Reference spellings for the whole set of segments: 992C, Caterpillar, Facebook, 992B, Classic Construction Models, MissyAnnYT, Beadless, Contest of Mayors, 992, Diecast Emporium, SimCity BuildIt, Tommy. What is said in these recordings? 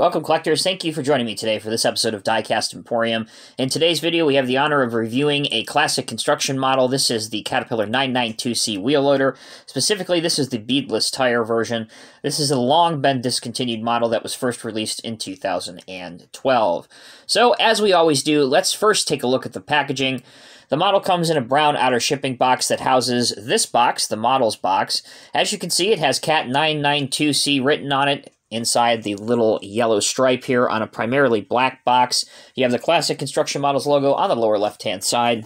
Welcome, collectors. Thank you for joining me today for this episode of Diecast Emporium. In today's video, we have the honor of reviewing a classic construction model. This is the Caterpillar 992C wheel loader. Specifically, this is the beadless tire version. This is a long been discontinued model that was first released in 2012. So, as we always do, let's first take a look at the packaging. The model comes in a brown outer shipping box that houses this box, the models box. As you can see, it has Cat 992C written on it inside the little yellow stripe here on a primarily black box. You have the Classic Construction Models logo on the lower left-hand side.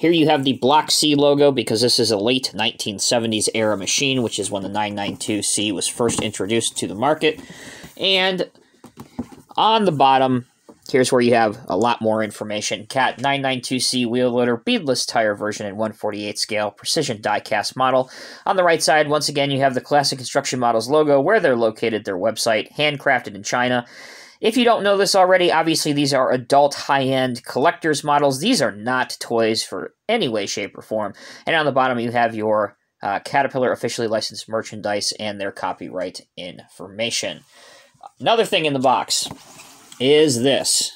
Here you have the Block C logo because this is a late 1970s era machine, which is when the 992C was first introduced to the market. And on the bottom, here's where you have a lot more information. Cat 992C wheel loader, beadless tire version in 1/48 scale, precision die-cast model. On the right side, once again, you have the Classic Construction Models logo, where they're located, their website, handcrafted in China. If you don't know this already, obviously these are adult high-end collector's models. These are not toys for any way, shape, or form. And on the bottom, you have your Caterpillar officially licensed merchandise and their copyright information. Another thing in the box is this.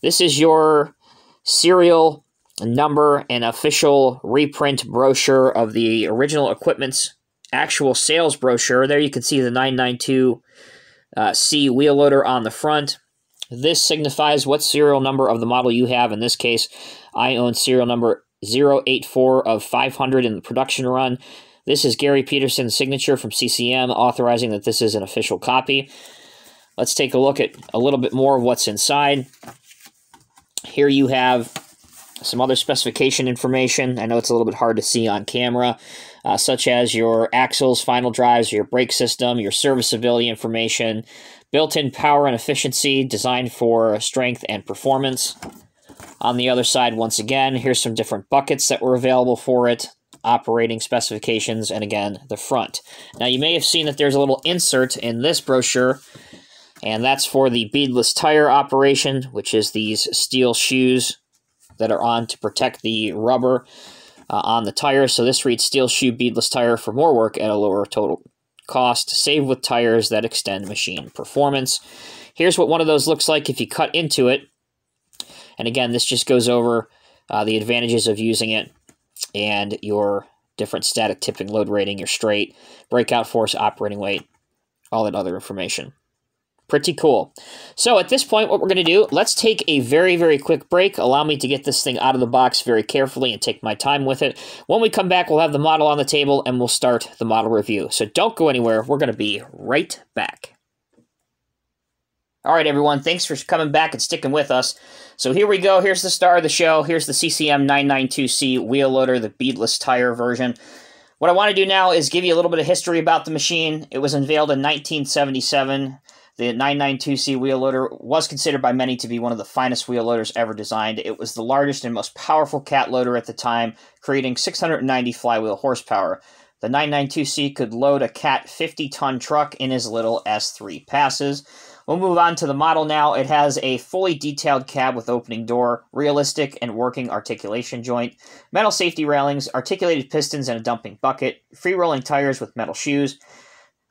This is your serial number and official reprint brochure of the original equipment's actual sales brochure. There you can see the 992C wheel loader on the front. This signifies what serial number of the model you have. In this case, I own serial number 084 of 500 in the production run. This is Gary Peterson's signature from CCM authorizing that this is an official copy. Let's take a look at a little bit more of what's inside. Here you have some other specification information. I know it's a little bit hard to see on camera, such as your axles, final drives, your brake system, your serviceability information, built-in power and efficiency, designed for strength and performance. On the other side, once again, here's some different buckets that were available for it, operating specifications, and again, the front. Now, you may have seen that there's a little insert in this brochure, and that's for the beadless tire operation, which is these steel shoes that are on to protect the rubber on the tire. So this reads, steel shoe beadless tire for more work at a lower total cost. Save with tires that extend machine performance. Here's what one of those looks like if you cut into it. And again, this just goes over the advantages of using it and your different static tipping load rating, your straight, breakout force, operating weight, all that other information. Pretty cool. So at this point, what we're going to do, let's take a very, very quick break. Allow me to get this thing out of the box very carefully and take my time with it. When we come back, we'll have the model on the table and we'll start the model review. So don't go anywhere. We're going to be right back. All right, everyone. Thanks for coming back and sticking with us. So here we go. Here's the star of the show. Here's the CCM 992C wheel loader, the beadless tire version. What I want to do now is give you a little bit of history about the machine. It was unveiled in 1977. The 992C wheel loader was considered by many to be one of the finest wheel loaders ever designed. It was the largest and most powerful cat loader at the time, creating 690 flywheel horsepower. The 992C could load a Cat 50-ton truck in as little as 3 passes. We'll move on to the model now. It has a fully detailed cab with opening door, realistic and working articulation joint, metal safety railings, articulated pistons and a dumping bucket, free-rolling tires with metal shoes,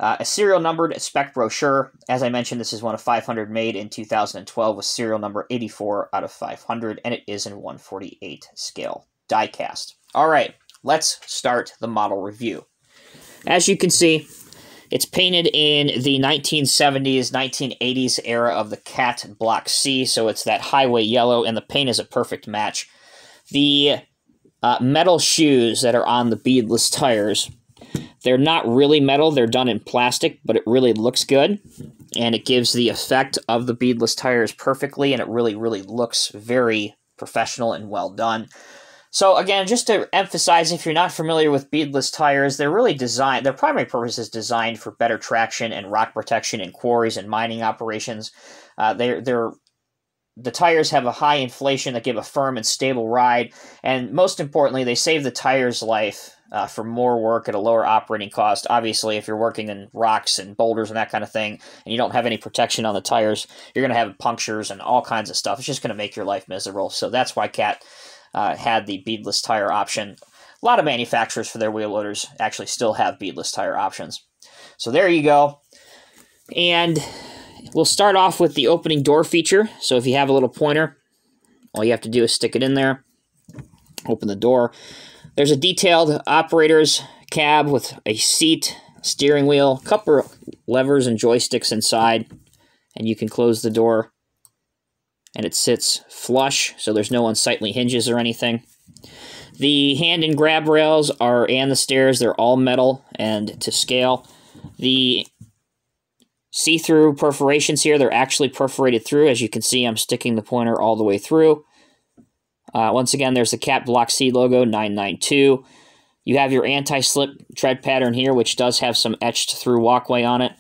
a serial-numbered spec brochure. As I mentioned, this is one of 500 made in 2012 with serial number 84 out of 500, and it is in 1/48 scale die-cast. All right, let's start the model review. As you can see, it's painted in the 1970s, 1980s era of the Cat Block C, so it's that highway yellow, and the paint is a perfect match. The metal shoes that are on the beadless tires, they're not really metal, they're done in plastic, but it really looks good, and it gives the effect of the beadless tires perfectly, and it really, really looks very professional and well done. So again, just to emphasize, if you're not familiar with beadless tires, they're really designed, their primary purpose is designed for better traction and rock protection in quarries and mining operations. The tires have a high inflation that give a firm and stable ride, and most importantly, they save the tire's life for more work at a lower operating cost. Obviously, if you're working in rocks and boulders and that kind of thing, and you don't have any protection on the tires, you're going to have punctures and all kinds of stuff. It's just going to make your life miserable. So that's why Cat had the beadless tire option. A lot of manufacturers for their wheel loaders actually still have beadless tire options. So there you go. And We'll start off with the opening door feature. So if you have a little pointer, all you have to do is stick it in there, open the door. There's a detailed operator's cab with a seat, steering wheel, couple levers and joysticks inside, and you can close the door and it sits flush, so there's no unsightly hinges or anything. The hand and grab rails are, and the stairs, they're all metal and to scale. The see-through perforations here, they're actually perforated through. As you can see, I'm sticking the pointer all the way through. Once again, there's the Cat Block C logo, 992. You have your anti-slip tread pattern here, which does have some etched-through walkway on it.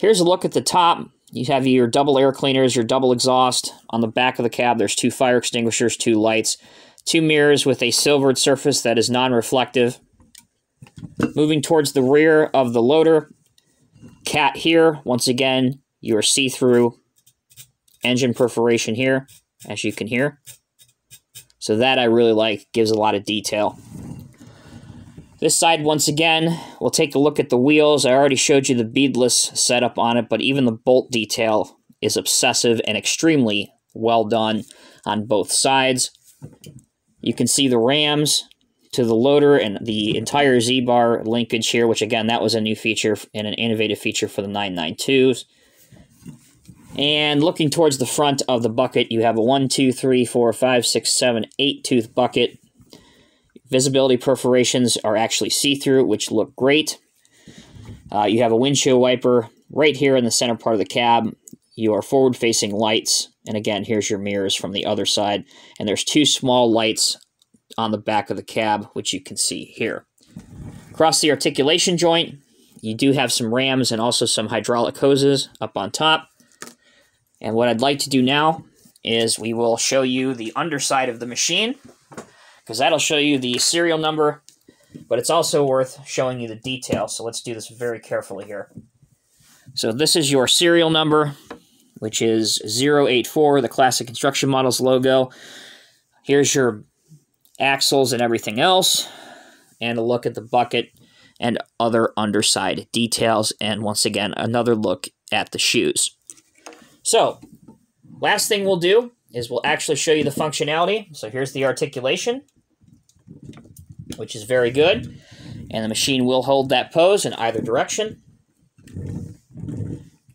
Here's a look at the top. You have your double air cleaners, your double exhaust. On the back of the cab, there's two fire extinguishers, two lights, two mirrors with a silvered surface that is non-reflective. Moving towards the rear of the loader, Cat here. Once again, your see-through engine perforation here, as you can hear. So that I really like, gives a lot of detail. This side, once again, we'll take a look at the wheels. I already showed you the beadless setup on it, but even the bolt detail is obsessive and extremely well done on both sides. You can see the rams to the loader and the entire Z-bar linkage here, which again, that was a new feature and an innovative feature for the 992s. And looking towards the front of the bucket, you have a 1, 2, 3, 4, 5, 6, 7, 8 tooth bucket. Visibility perforations are actually see-through, which look great. You have a windshield wiper right here in the center part of the cab. Your forward-facing lights, and again, here's your mirrors from the other side. And there's two small lights on the back of the cab, which you can see here. Across the articulation joint, you do have some rams and also some hydraulic hoses up on top. And what I'd like to do now is we will show you the underside of the machine, because that'll show you the serial number, but it's also worth showing you the detail. So let's do this very carefully here. So this is your serial number, which is 084, the Classic Construction Models logo. Here's your axles and everything else, and a look at the bucket and other underside details. And once again, another look at the shoes. So, last thing we'll do is we'll actually show you the functionality. So here's the articulation, which is very good. And the machine will hold that pose in either direction.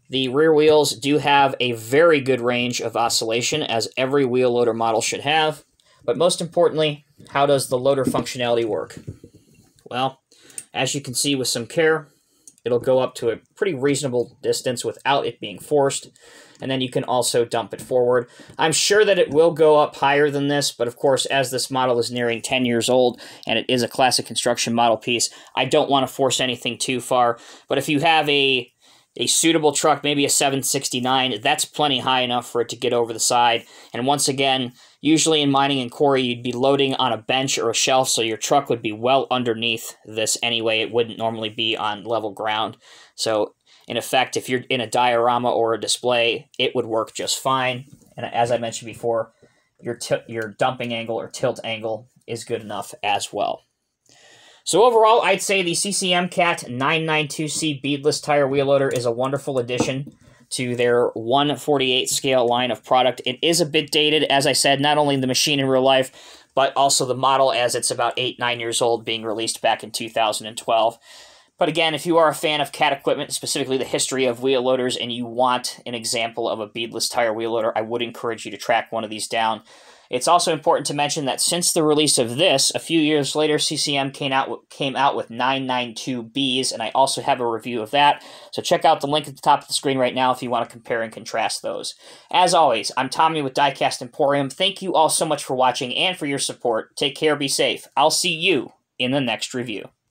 The rear wheels do have a very good range of oscillation, as every wheel loader model should have. But most importantly, how does the loader functionality work? Well, as you can see with some care, it'll go up to a pretty reasonable distance without it being forced, and then you can also dump it forward. I'm sure that it will go up higher than this, but of course, as this model is nearing 10 years old, and it is a classic construction model piece, I don't want to force anything too far. But if you have a suitable truck, maybe a 769, that's plenty high enough for it to get over the side. And once again, usually in mining and quarry, you'd be loading on a bench or a shelf, so your truck would be well underneath this anyway. It wouldn't normally be on level ground. So in effect, if you're in a diorama or a display, it would work just fine. And as I mentioned before, your dumping angle or tilt angle is good enough as well. So overall, I'd say the CCM Cat 992C beadless tire wheel loader is a wonderful addition to their 1/48 scale line of product. It is a bit dated, as I said, not only the machine in real life, but also the model, as it's about 8-9 years old, being released back in 2012. But again, if you are a fan of Cat equipment, specifically the history of wheel loaders, and you want an example of a beadless tire wheel loader, I would encourage you to track one of these down. It's also important to mention that since the release of this, a few years later, CCM came out with 992Bs, and I also have a review of that. So check out the link at the top of the screen right now if you want to compare and contrast those. As always, I'm Tommy with Diecast Emporium. Thank you all so much for watching and for your support. Take care, be safe. I'll see you in the next review.